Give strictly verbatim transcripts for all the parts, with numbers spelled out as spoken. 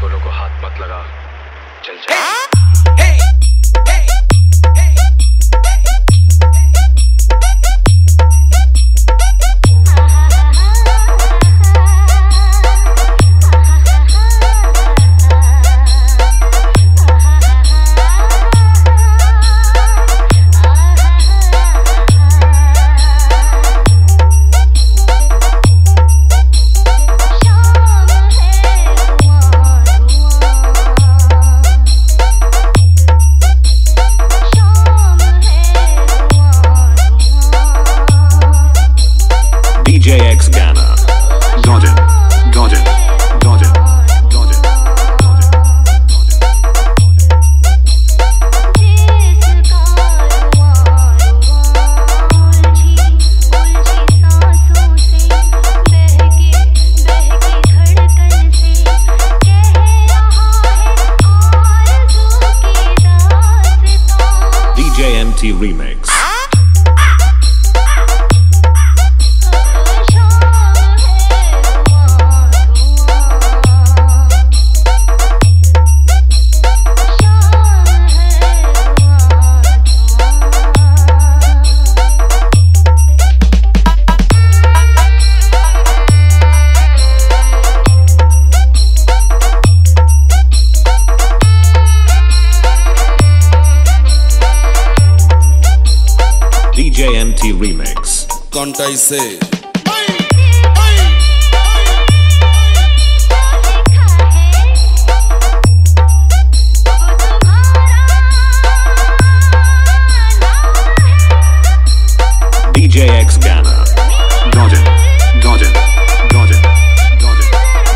छोलों को हाथ मत लगा, चल जा। hey! hey! Remix. D J M T Remix. Can't I say? D J X Ghana. Dodge it, dodge it, dodge it. D J X Ghana. Dodge it, dodge it, dodge it, dodge it, dodge it, dodge it, dodge it.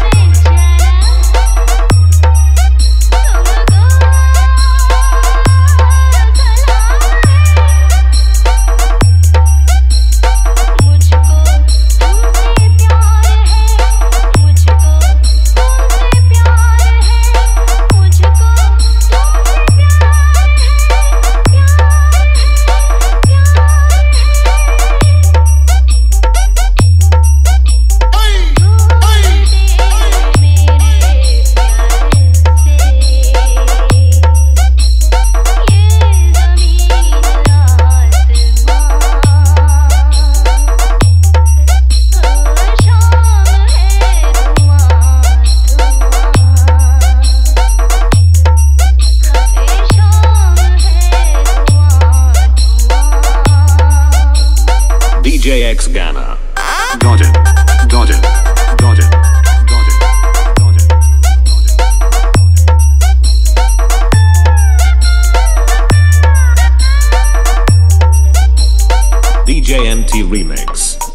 D J M T Remix.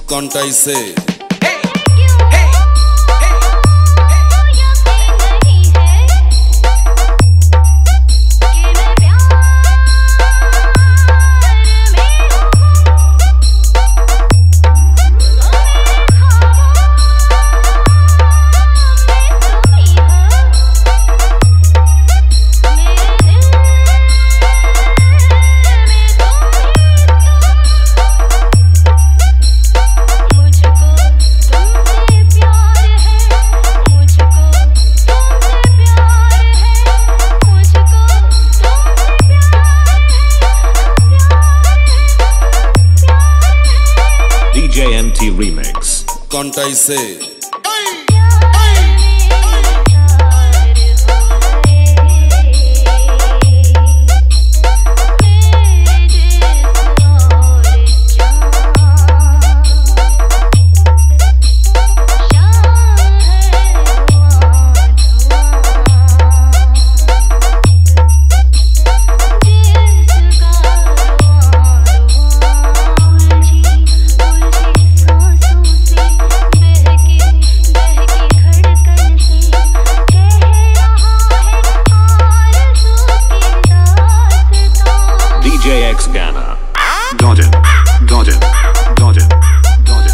Can't I say? D J M T Remix. Can't I say? Ghana. Dodge it, dodge it, dodge it, dodge it.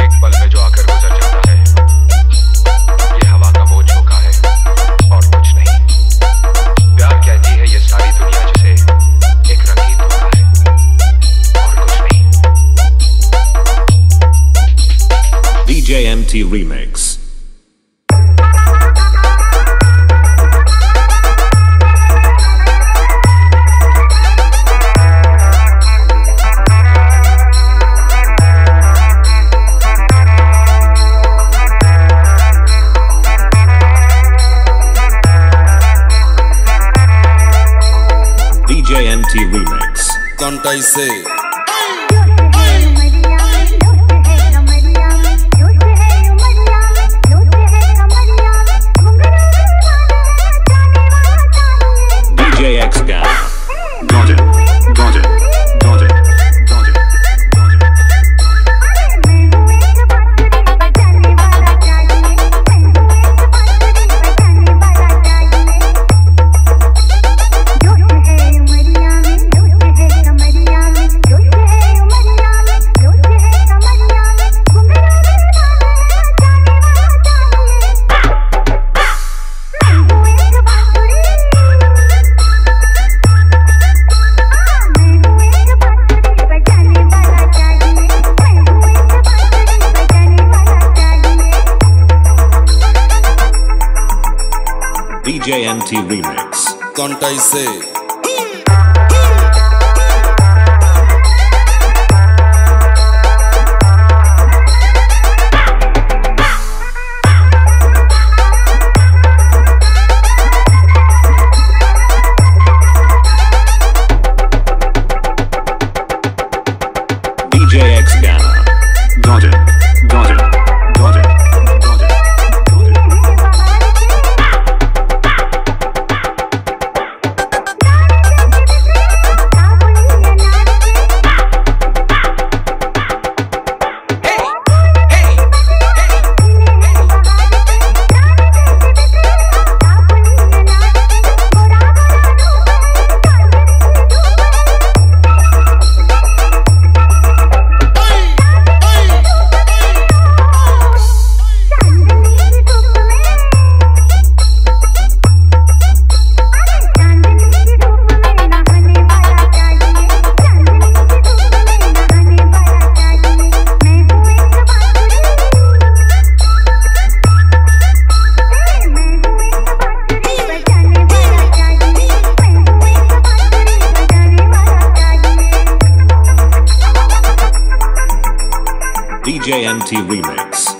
एक पल में जो आकर गुजर जाता है, ये हवा का बोझ M T remix. D J M T remix. Can't I say? D J M T remix. Can't I say? D J M T remix. Can't I say? D J M T. D J M T remix.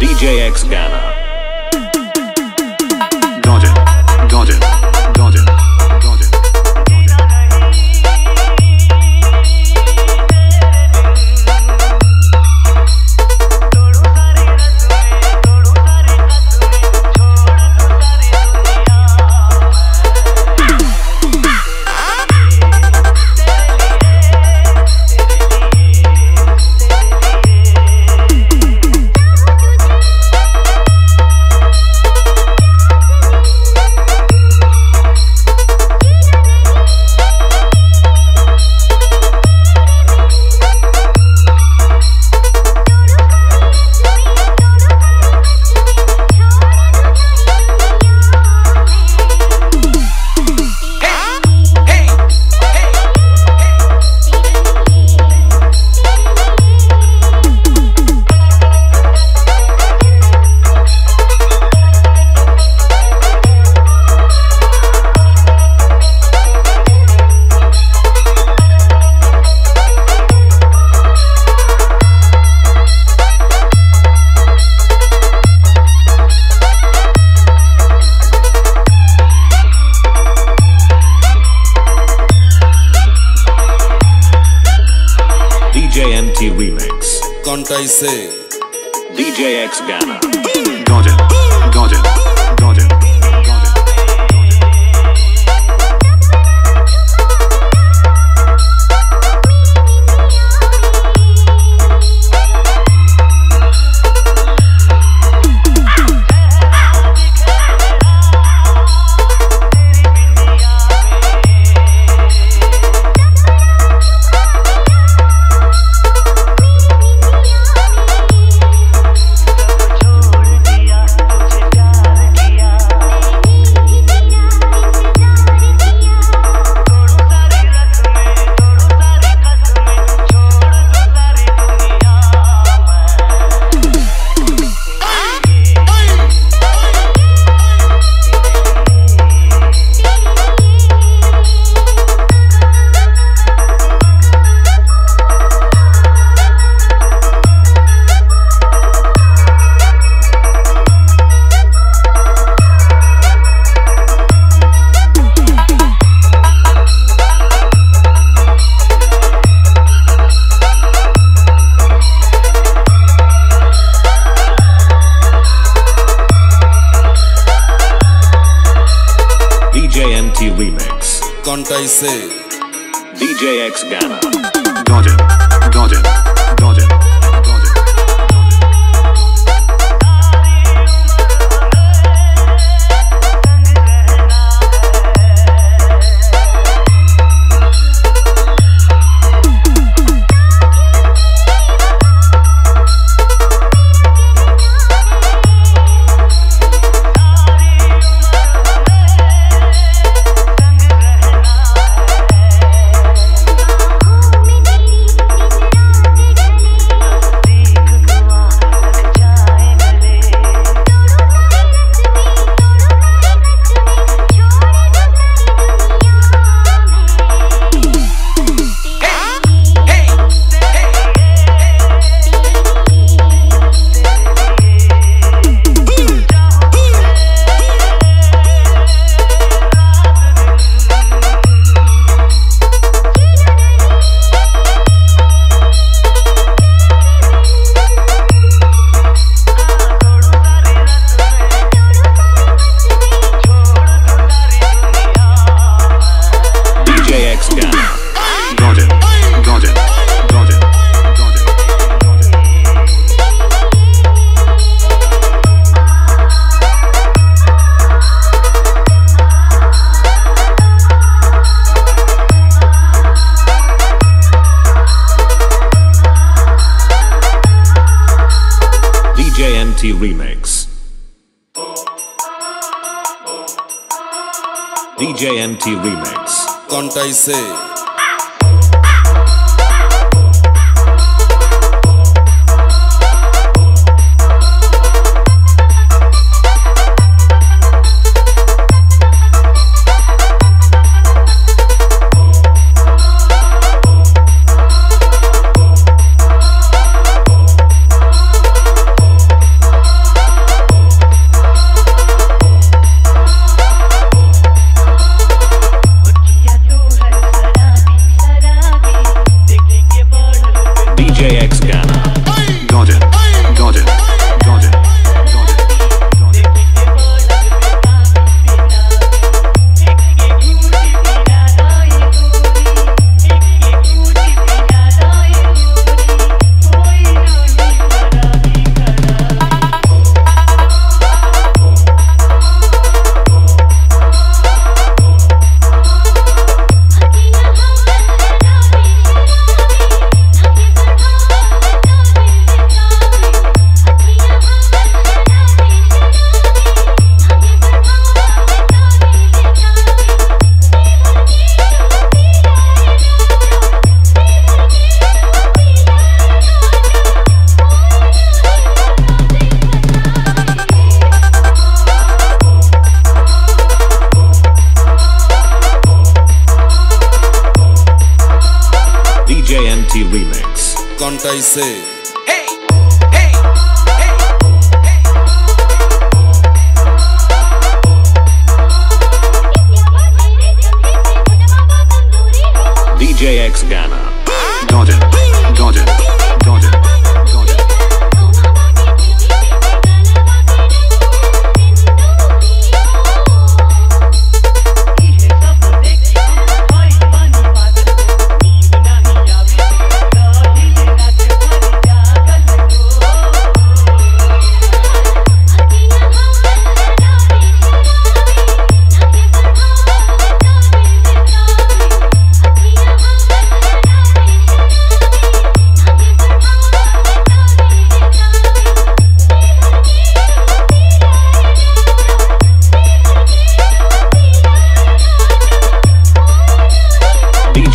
D J X Ghana. Got it. Got it. Got it. Suntai se D J X Ghana Ganja Ganja Ganja Remix Contai se D J X Ghana Ganja Ganja Ganja Remix D J M T Remix Contai se Remix Contai se D J X Ghana Ganja Ganja Ganja Ganja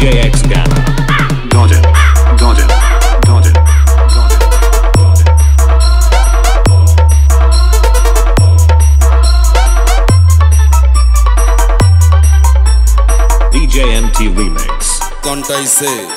D J X Gamma. Got it. Got it. D J M T remix. Can't I say?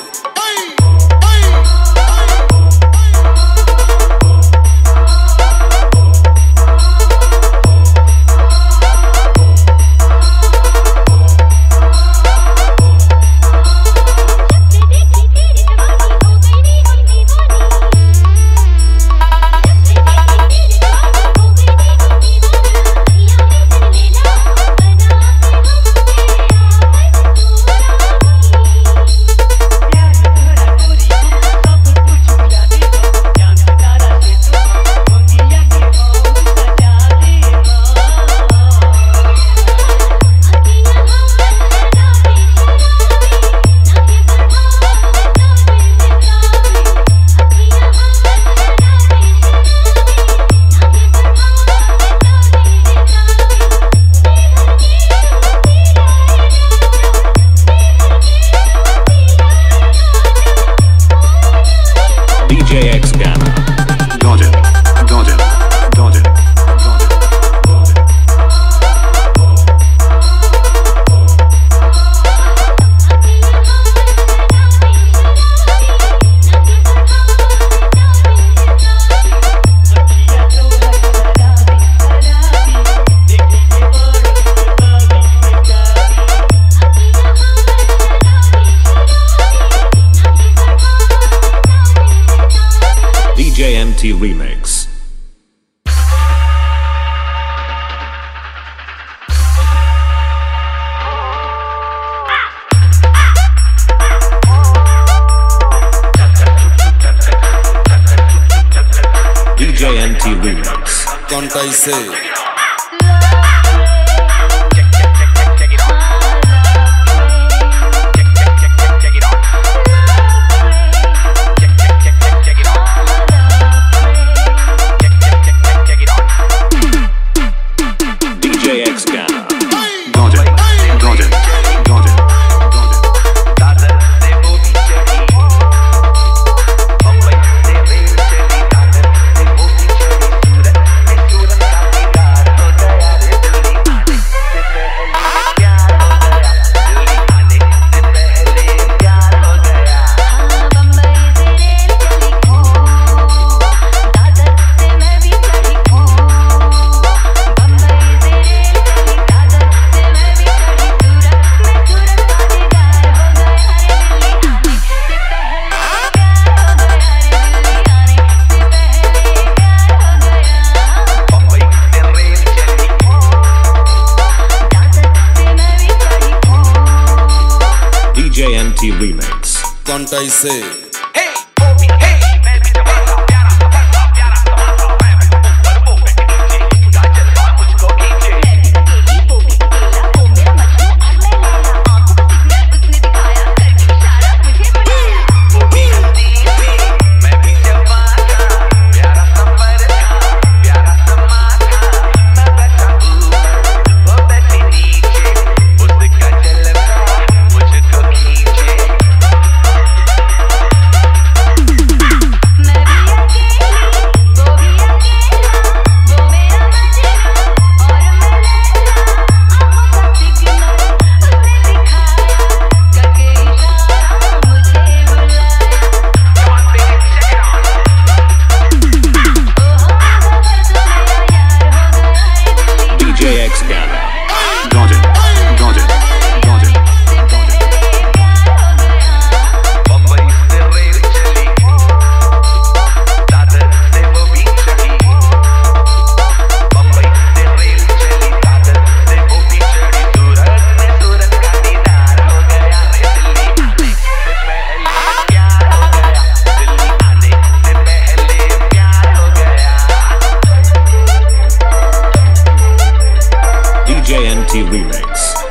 Remix. D J M T remix. Can't I say? Remix. Can't I say? Remix.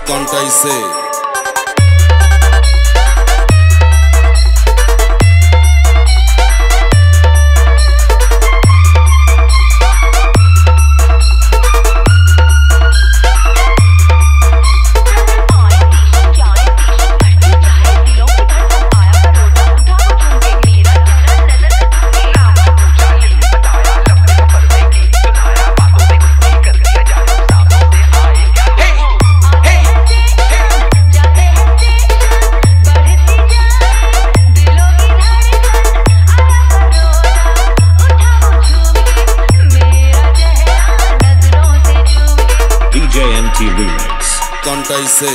Can't I say? D J M T remix. Kaun kaise?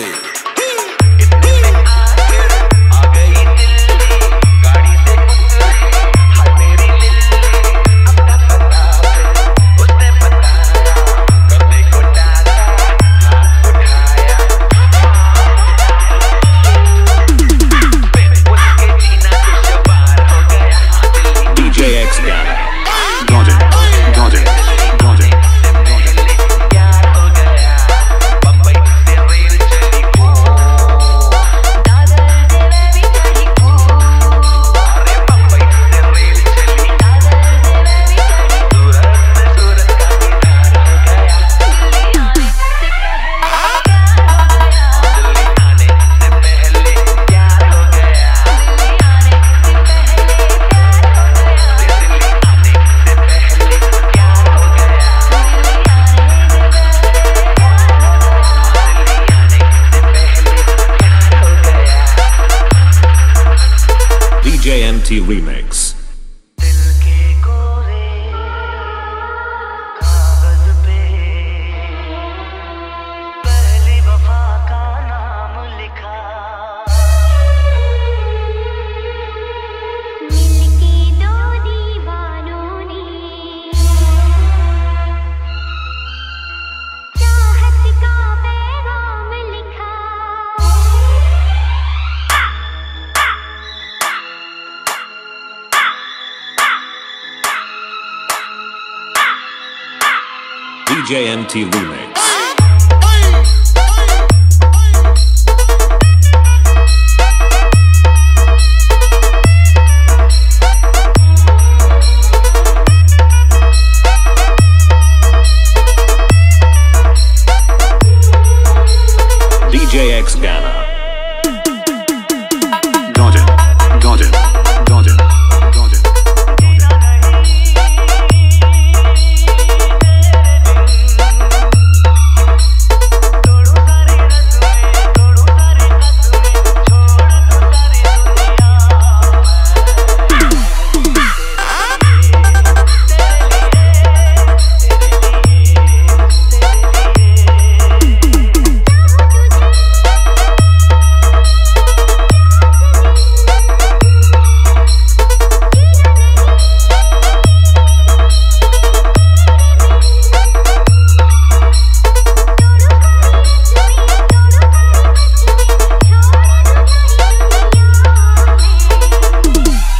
J M T remix. D J M T remix. D J X Ghana. D J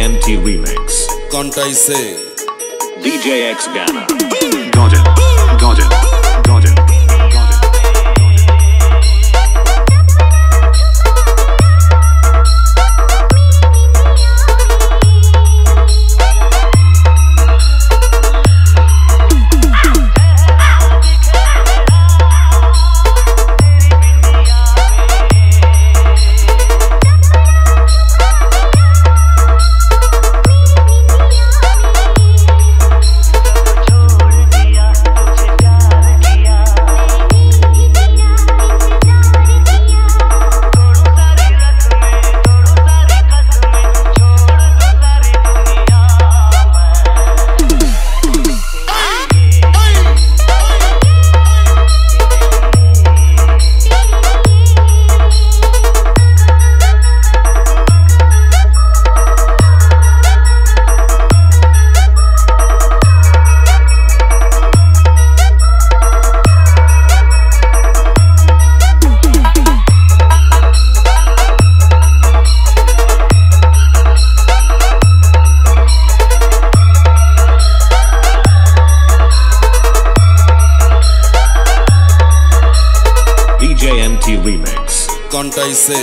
M T remix. Kaun kaise? D J X Ghana. Gajal, Gajal, Gajal. D J M T remix. Kaun kaise?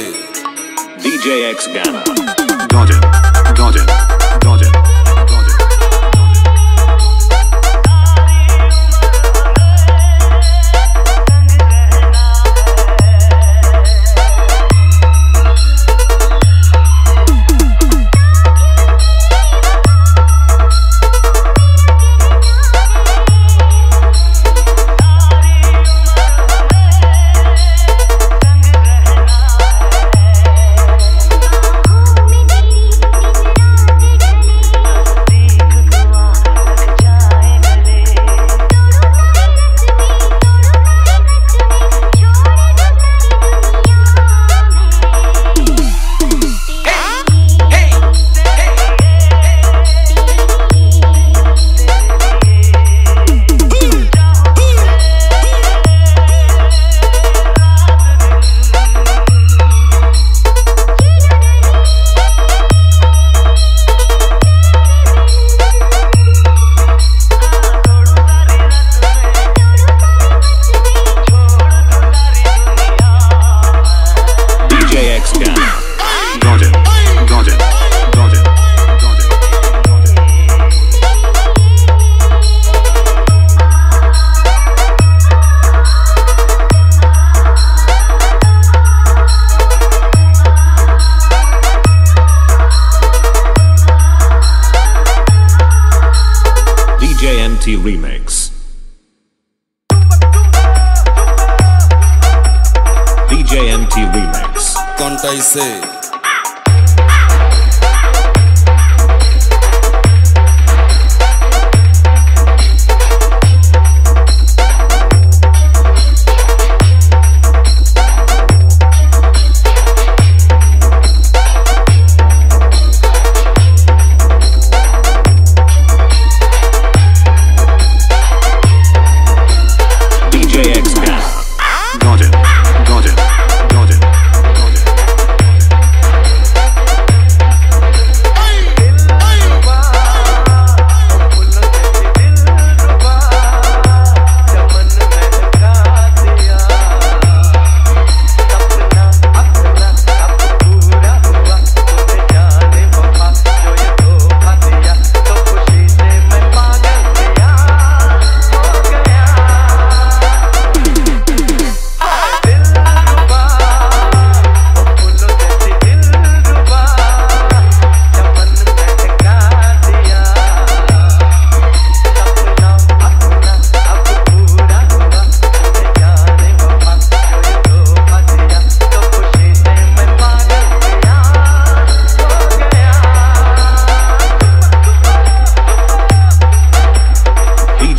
D J X Ghana. Gajal, Gajal, Gajal, Gajal. M T remix. D J M T remix. Can't I say?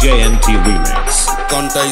Remix. Can't I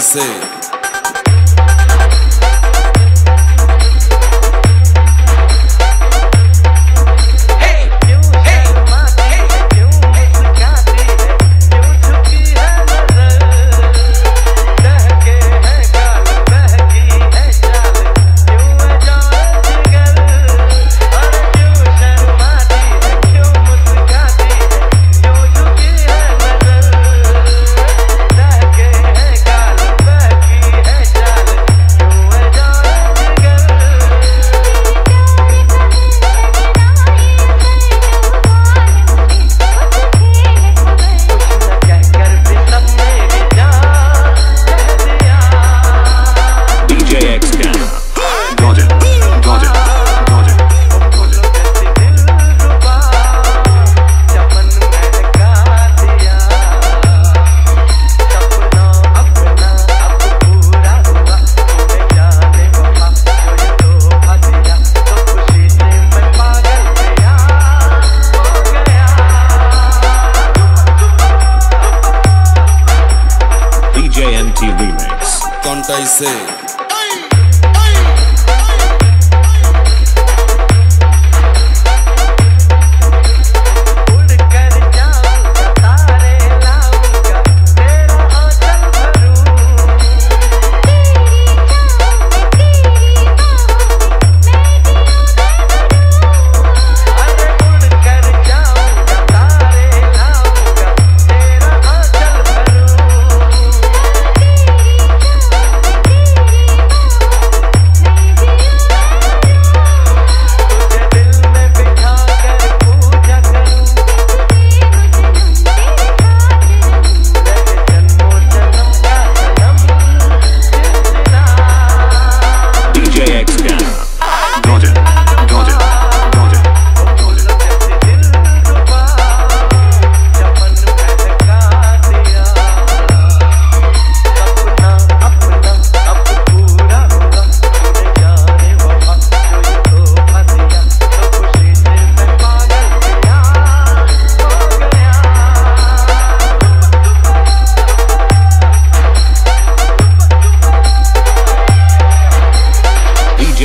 say? Remix. Can't I say?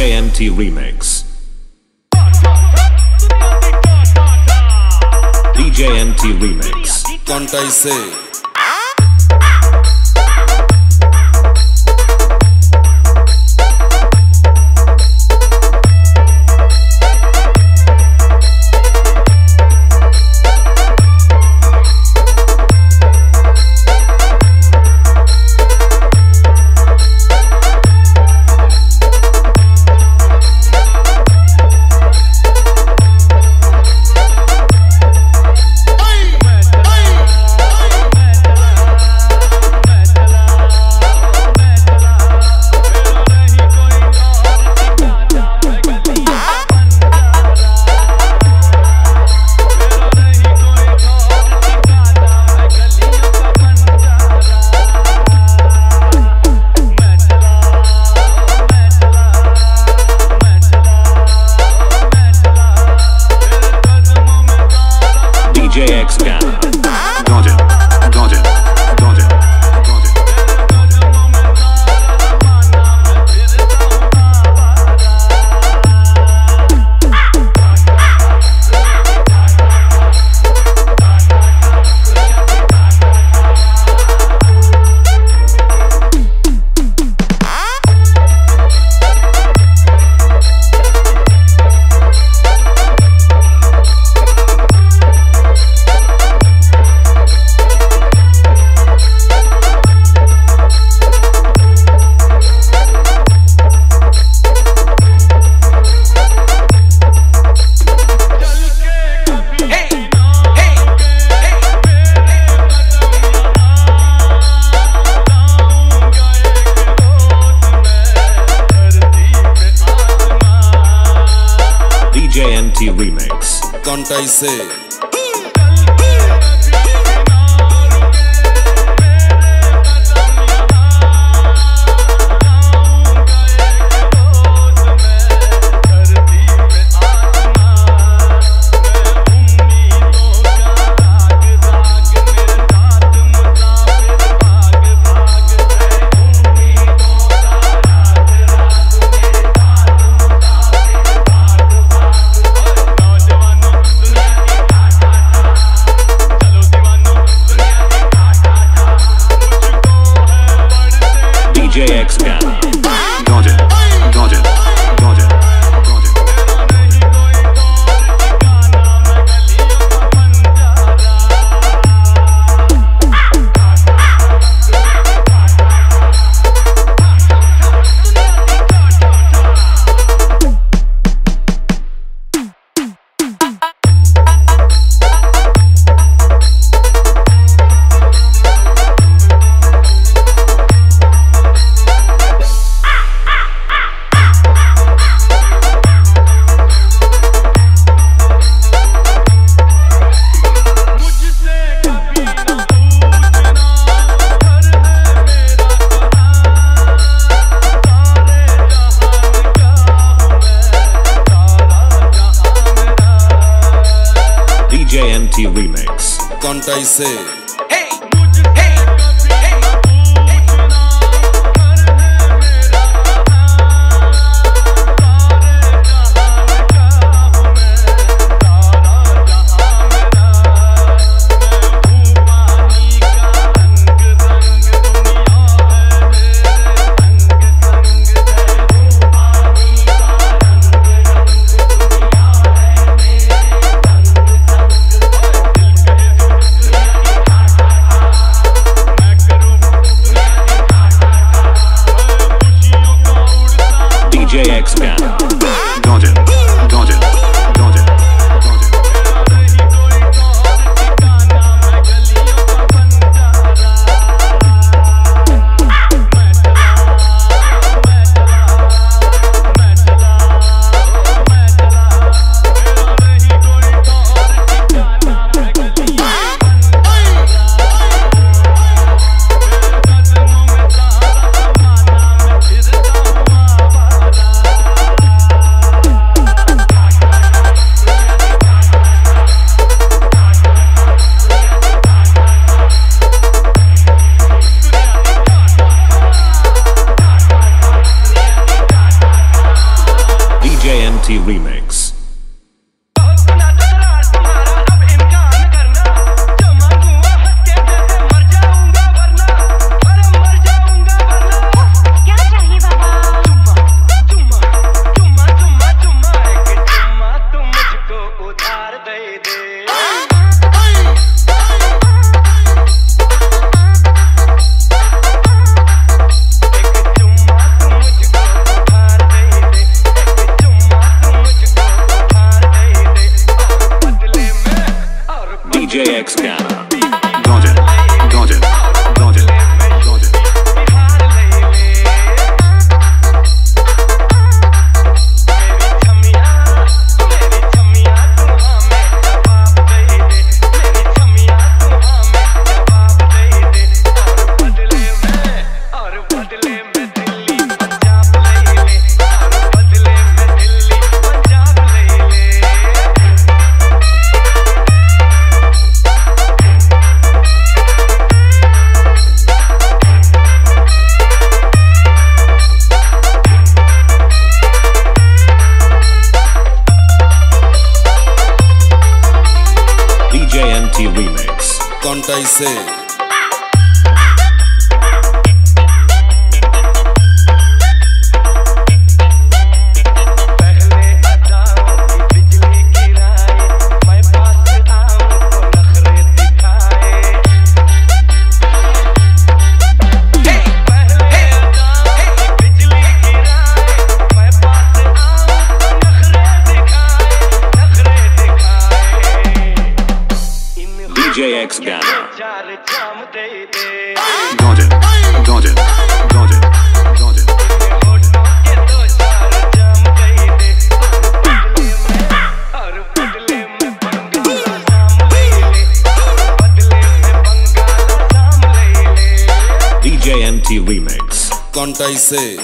M T remix. D J M T remix. Can't I say? D J X K. Dodger, Dodger, Dodger, J M T remix. Can't I say? D J X Dodger, Dodger, Dodger. D J M T remix. Can't I say? D J X Dodger, Dodger, Dodger. D J M T remix. D J X Dodger, Dodger, Dodger. remix. Contai se. J X Ghana. Got it, got it, got it, got it. D J M T remix. Contai se.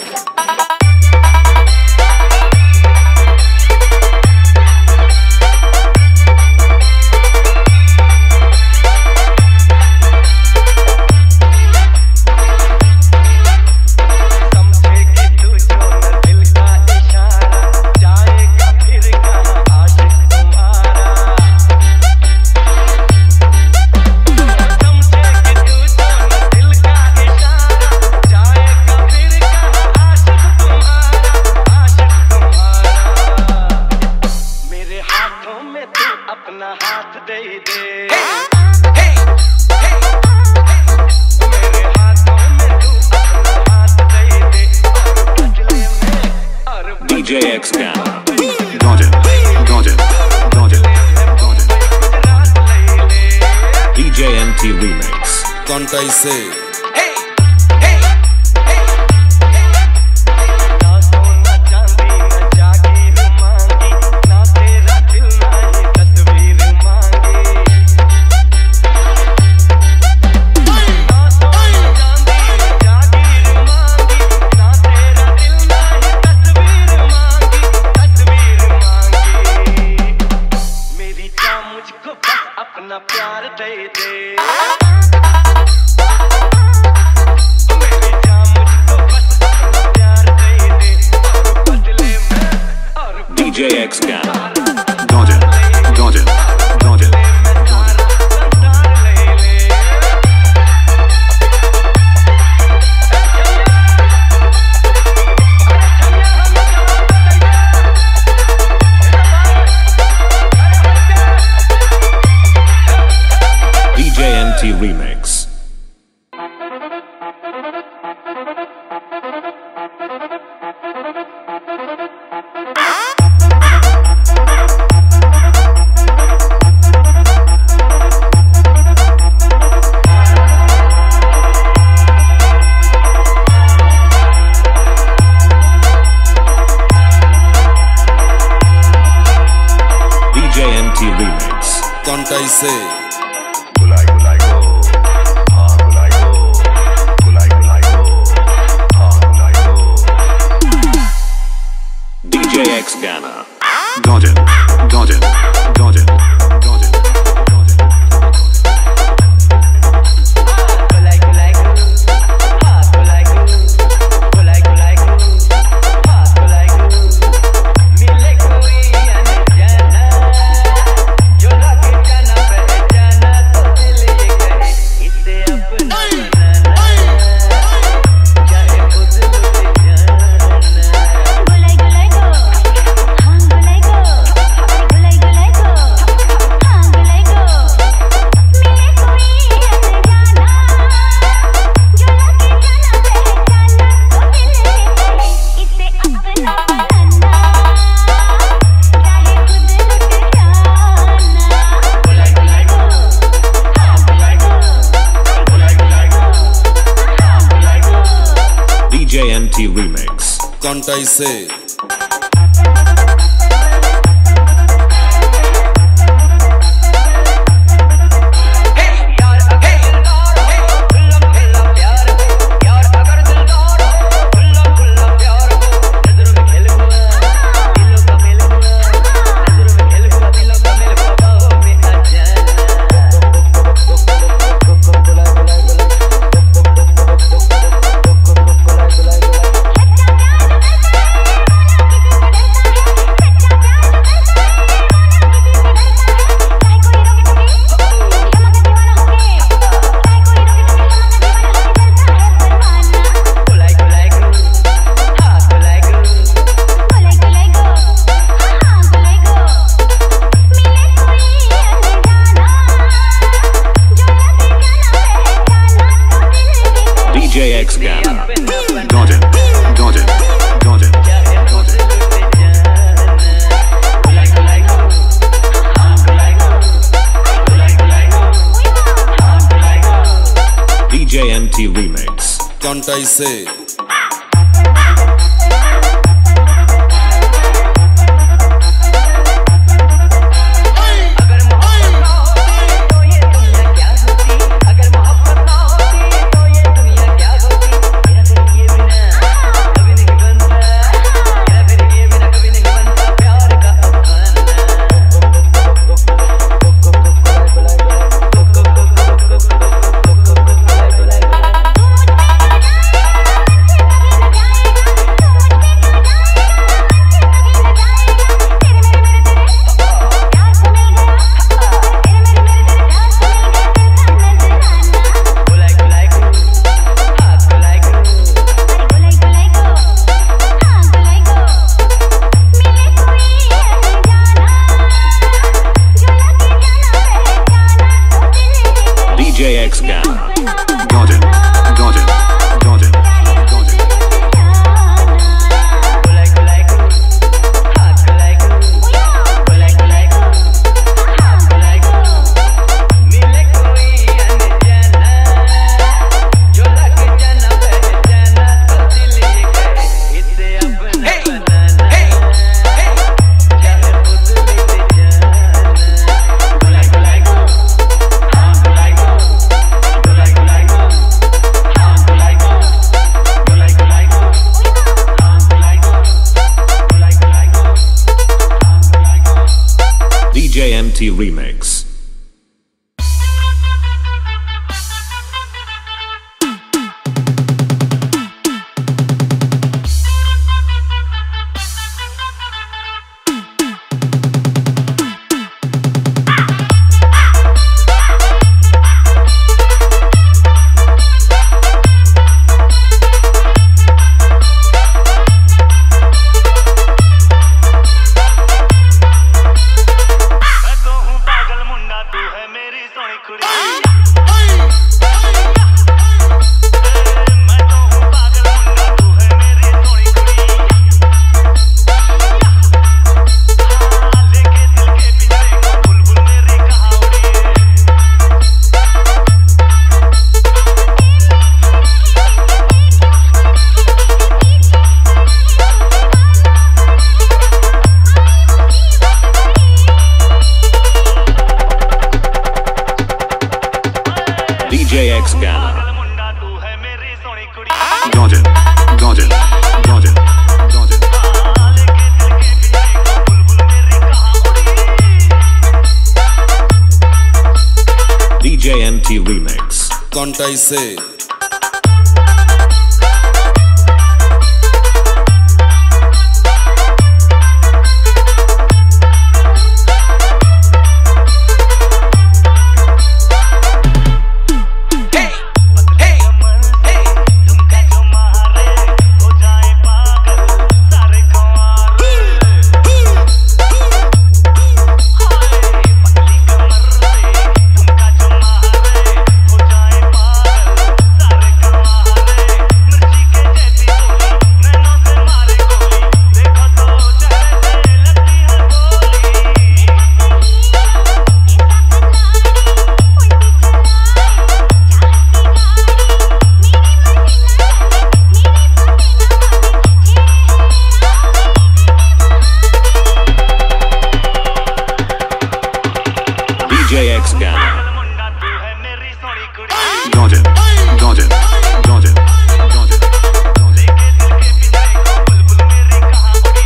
D J X Ghana. Got it, got it, got it, got it. D J M T remix. Contai se. D J X Ghana. Got it, got it, got it, got it. D J M T remix. Contai se. D J X Ghana. Got it, got it, got it, got it. Remix. Contai se. X guy. Dodge it, dodge it, dodge it. D J M T remix. Can't I say? J X guy. Dodge it, dodge it, dodge it, dodge it. D J M T remix. D J X Gala. Dodge it, dodge it, dodge it, dodge it. D J M T remix. Can't I say? D J X guy. Dodge it, dodge it, dodge it, dodge it.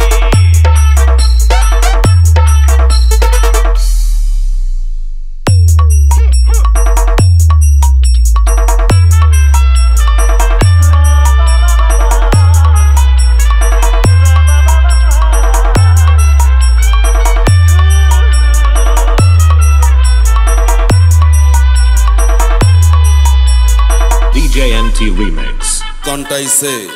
D J M T remix. Can't I say?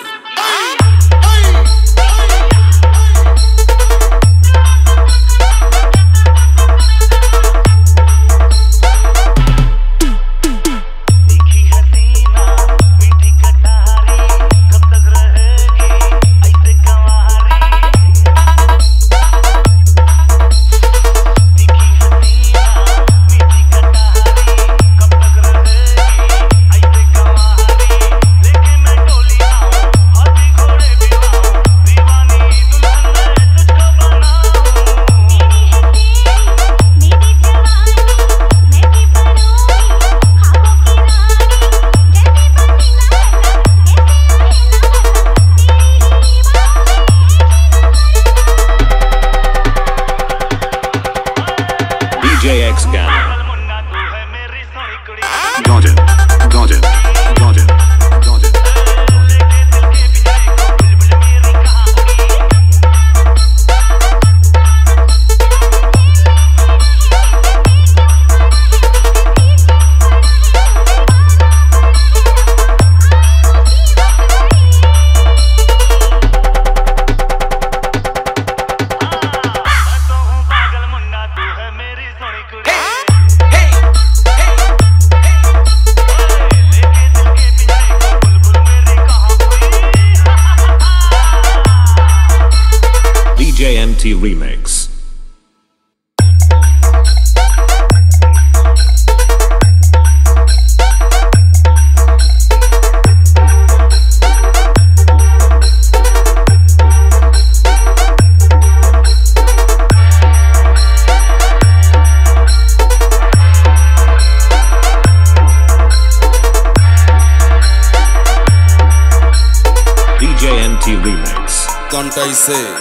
D J M T remix. D J M T remix. Can't I say?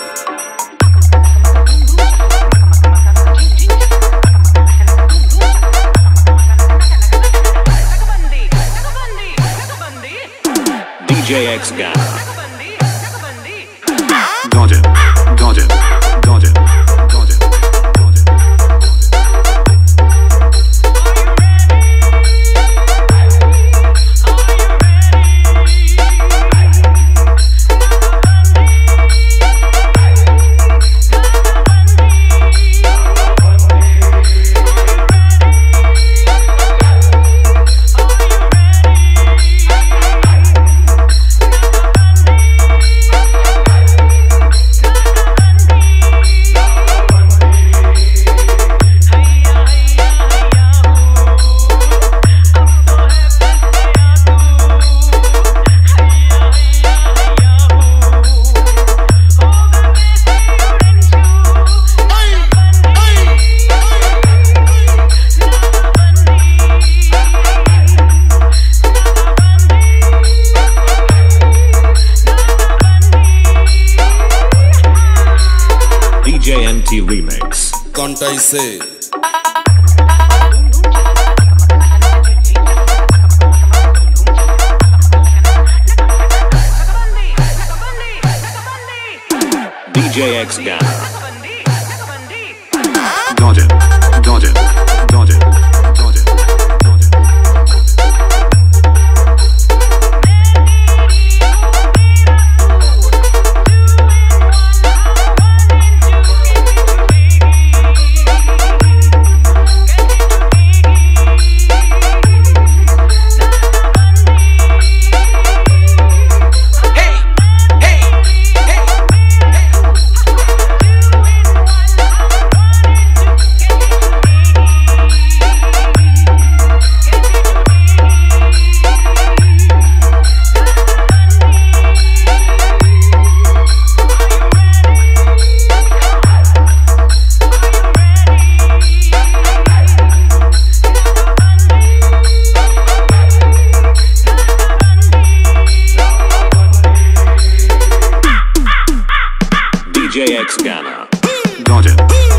D J X Gana. Got it, got it, got it, got it. D J M T remix. Can't I say? D J X Gana. Got it, got it, got it, got it. D J X Gana. Got it, got it,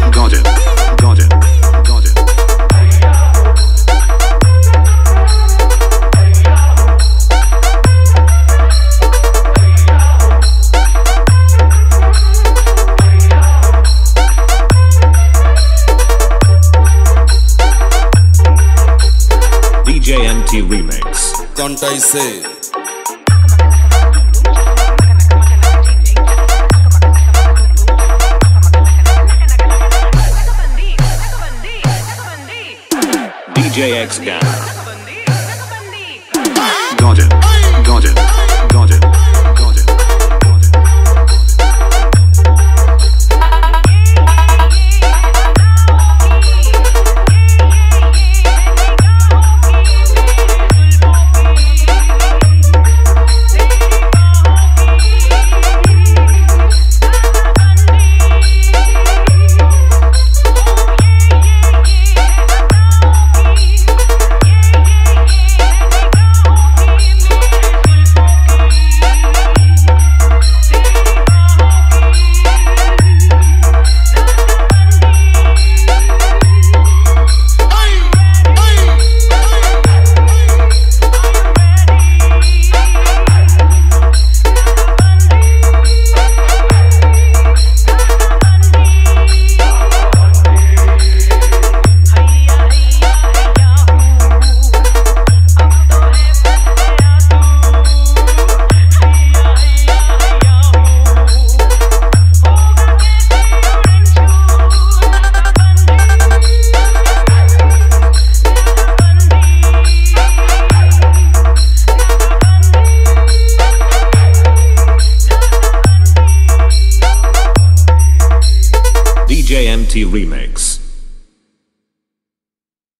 got it, got it. D J M T remix. Can't I say? D J X Gana. Got it, got it, got it, got it. M T remix.